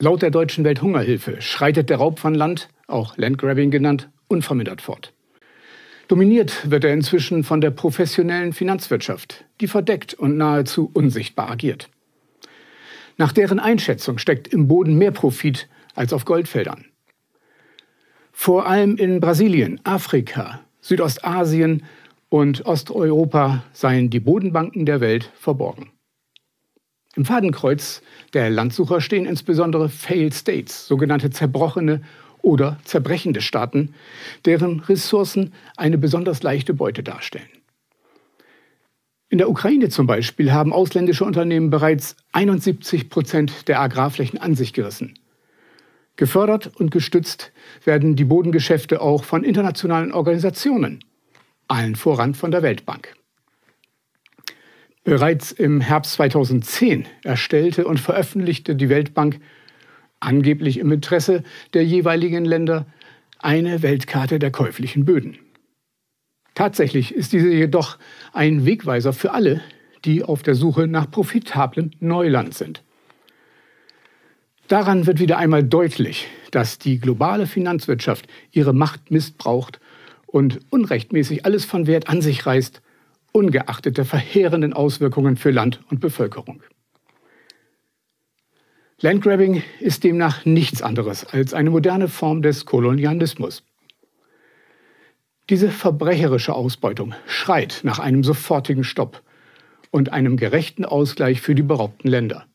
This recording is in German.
Laut der Deutschen Welthungerhilfe schreitet der Raub von Land, auch Landgrabbing genannt, unvermindert fort. Dominiert wird er inzwischen von der professionellen Finanzwirtschaft, die verdeckt und nahezu unsichtbar agiert. Nach deren Einschätzung steckt im Boden mehr Profit als auf Goldfeldern. Vor allem in Brasilien, Afrika, Südostasien und Osteuropa seien die Bodenbanken der Welt verborgen. Im Fadenkreuz der Landsucher stehen insbesondere Failed States, sogenannte zerbrochene oder zerbrechende Staaten, deren Ressourcen eine besonders leichte Beute darstellen. In der Ukraine zum Beispiel haben ausländische Unternehmen bereits 71% der Agrarflächen an sich gerissen. Gefördert und gestützt werden die Bodengeschäfte auch von internationalen Organisationen, allen voran von der Weltbank. Bereits im Herbst 2010 erstellte und veröffentlichte die Weltbank, angeblich im Interesse der jeweiligen Länder, eine Weltkarte der käuflichen Böden. Tatsächlich ist diese jedoch ein Wegweiser für alle, die auf der Suche nach profitablem Neuland sind. Daran wird wieder einmal deutlich, dass die globale Finanzwirtschaft ihre Macht missbraucht und unrechtmäßig alles von Wert an sich reißt, ungeachtet der verheerenden Auswirkungen für Land und Bevölkerung. Landgrabbing ist demnach nichts anderes als eine moderne Form des Kolonialismus. Diese verbrecherische Ausbeutung schreit nach einem sofortigen Stopp und einem gerechten Ausgleich für die beraubten Länder.